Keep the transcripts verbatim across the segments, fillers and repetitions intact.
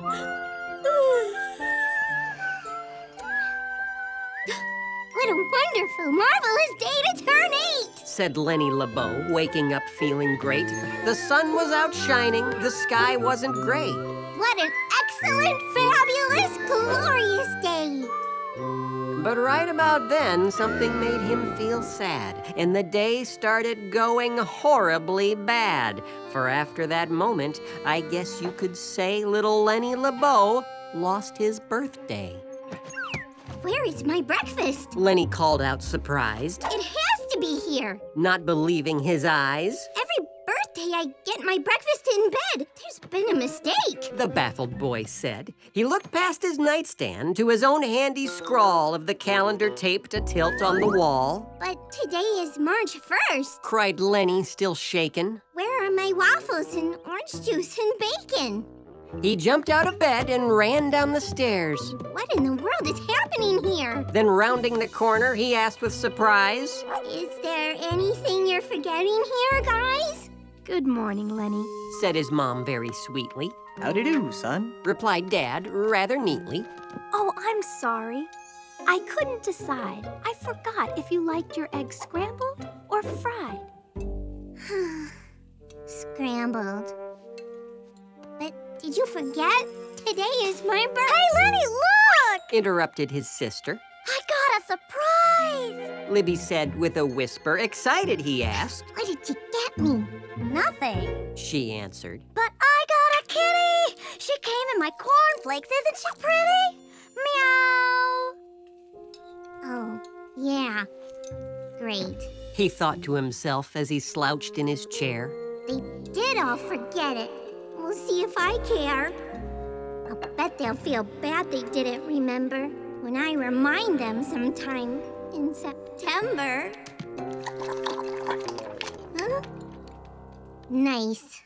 What a wonderful, marvelous day to turn eight! Said Lenny LeBeau, waking up feeling great. The sun was out shining, the sky wasn't gray. What an excellent, fabulous, glorious day! But right about then, something made him feel sad, and the day started going horribly bad. For after that moment, I guess you could say little Lenny LeBeau lost his birthday. Where is my breakfast? Lenny called out, surprised. It has to be here. Not believing his eyes. Every birthday I get my breakfast in bed. There's been a mistake, the baffled boy said. He looked past his nightstand to his own handy scrawl of the calendar taped a tilt on the wall. But today is March first, cried Lenny, still shaken. Where are my waffles and orange juice and bacon? He jumped out of bed and ran down the stairs. What in the world is happening here? Then rounding the corner, he asked with surprise. Is there anything you're forgetting here, guys? Good morning, Lenny, said his mom very sweetly. How do you do, son? Replied Dad rather neatly. Oh, I'm sorry. I couldn't decide. I forgot if you liked your eggs scrambled or fried. Scrambled. Did you forget? Today is my birthday. Hey, Lenny, look! Interrupted his sister. I got a surprise! Libby said with a whisper. Excited, he asked. What did you get me? Nothing, she answered. But I got a kitty! She came in my cornflakes. Isn't she pretty? Meow! Oh, yeah. Great. He thought to himself as he slouched in his chair. They did all forget it. We'll see if I care. I'll bet they'll feel bad they didn't remember when I remind them sometime in September. Huh? Nice.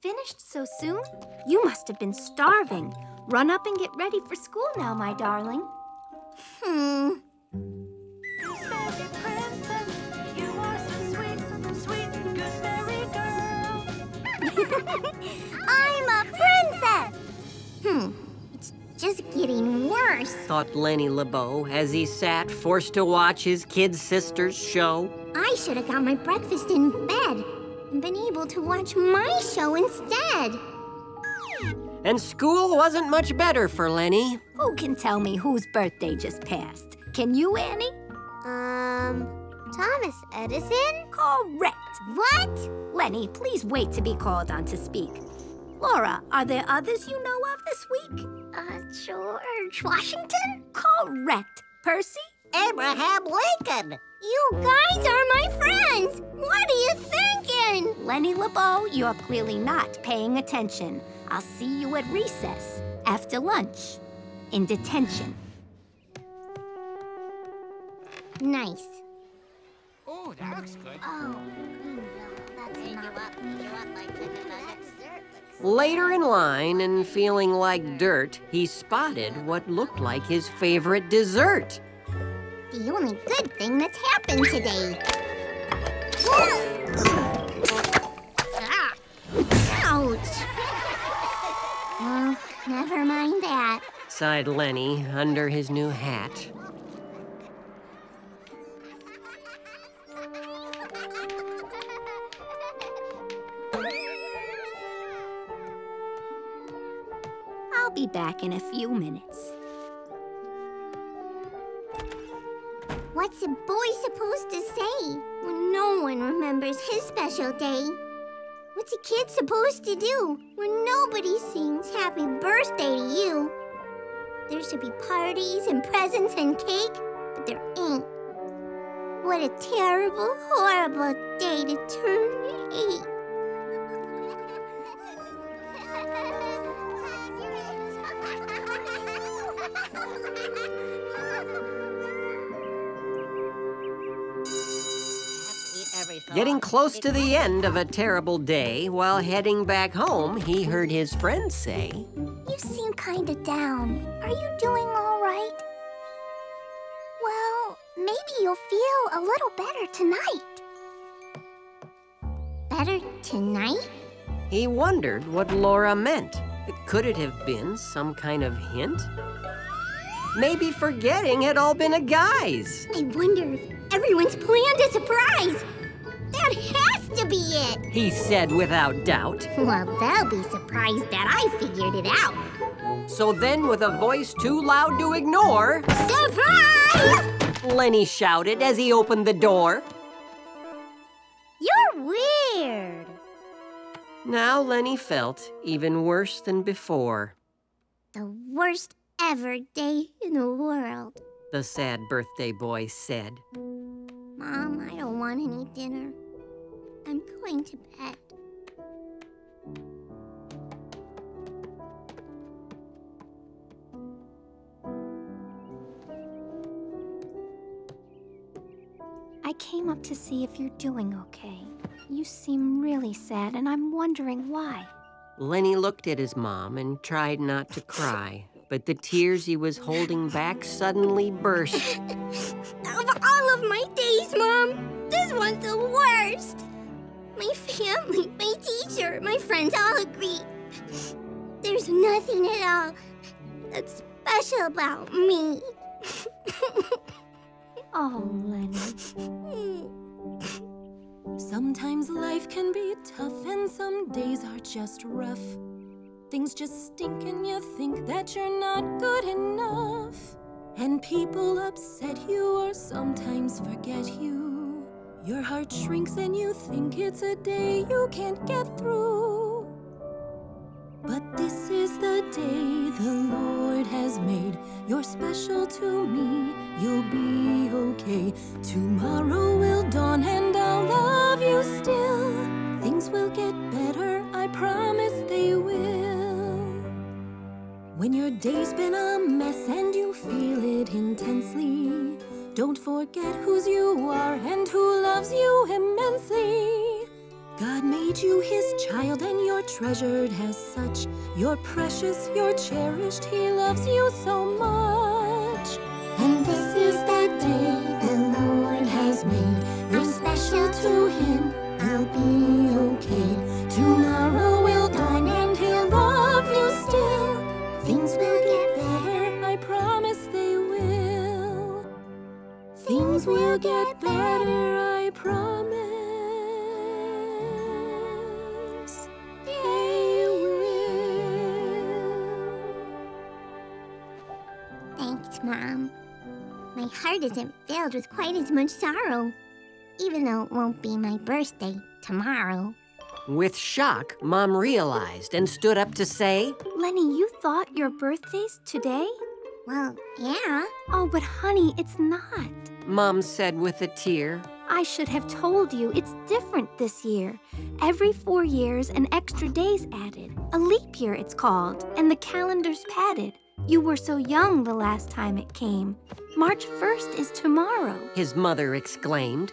Finished so soon? You must have been starving. Run up and get ready for school now, my darling. Hmm. I'm a princess! Hmm, it's just getting worse, thought Lenny LeBeau as he sat, forced to watch his kid sister's show. I should have got my breakfast in bed and been able to watch my show instead. And school wasn't much better for Lenny. Who can tell me whose birthday just passed? Can you, Annie? Um... Thomas Edison? Correct. What? Lenny, please wait to be called on to speak. Laura, are there others you know of this week? Uh, George Washington? Correct. Percy? Abraham Lincoln. You guys are my friends. What are you thinking? Lenny LeBeau, you're clearly not paying attention. I'll see you at recess, after lunch, in detention. Nice. Oh, that looks good. Oh, that's not... Later in line and feeling like dirt, he spotted what looked like his favorite dessert. The only good thing that's happened today. Ah. Ouch! Well, never mind that, sighed Lenny under his new hat. I'll be back in a few minutes. What's a boy supposed to say when no one remembers his special day? What's a kid supposed to do when nobody sings happy birthday to you? There should be parties and presents and cake, but there ain't. What a terrible, horrible day to turn eight. Getting close to the end of a terrible day, while heading back home, he heard his friend say, You seem kinda down. Are you doing all right? Well, maybe you'll feel a little better tonight. Better tonight? He wondered what Laura meant. Could it have been some kind of hint? Maybe forgetting had all been a guise. I wonder if everyone's planned a surprise. That has to be it, he said without doubt. Well, they'll be surprised that I figured it out. So then, with a voice too loud to ignore... Surprise! Lenny shouted as he opened the door. You're weird. Now Lenny felt even worse than before. The worst ever day in the world, the sad birthday boy said. Mom, I don't want any dinner. I'm going to bed. I came up to see if you're doing okay. You seem really sad, and I'm wondering why. Lenny looked at his mom and tried not to cry, but the tears he was holding back suddenly burst. Of all of my days, Mom, this one's the worst. My family, my teacher, my friends all agree. There's nothing at all that's special about me. Oh, Lenny. Sometimes life can be tough, and some days are just rough. Things just stink, and you think that you're not good enough. And people upset you or sometimes forget you. Your heart shrinks and you think it's a day you can't get through. But this is the day the Lord has made. You're special to me, you'll be okay. Tomorrow will dawn and I'll love you still. Things will get better, I promise they will. When your day's been a mess and you feel it intensely, don't forget whose you are and who loves you immensely. God made you his child and you're treasured as such. You're precious, you're cherished, he loves you so much. And this is that day the Lord has made. You're special to him, I'll be okay. Tomorrow will dawn and he'll love you still. Things will get better, I promise they will. Things will get better, I promise. Mom, my heart isn't filled with quite as much sorrow, even though it won't be my birthday tomorrow. With shock, Mom realized and stood up to say, Lenny, you thought your birthday's today? Well, yeah. Oh, but honey, it's not, Mom said with a tear. I should have told you, it's different this year. Every four years, an extra day's added. A leap year, it's called, and the calendar's padded. You were so young the last time it came. March first is tomorrow, his mother exclaimed.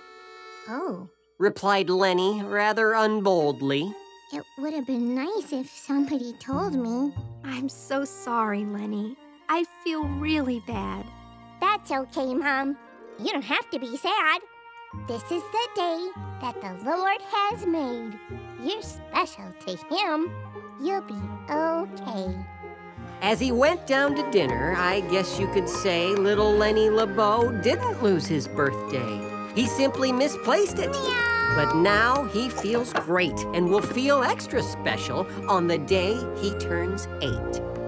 Oh, replied Lenny rather unboldly. It would have been nice if somebody told me. I'm so sorry, Lenny. I feel really bad. That's okay, Mom. You don't have to be sad. This is the day that the Lord has made. You're special to him. You'll be okay. As he went down to dinner, I guess you could say little Lenny LeBeau didn't lose his birthday. He simply misplaced it. Meow. But now he feels great and will feel extra special on the day he turns eight.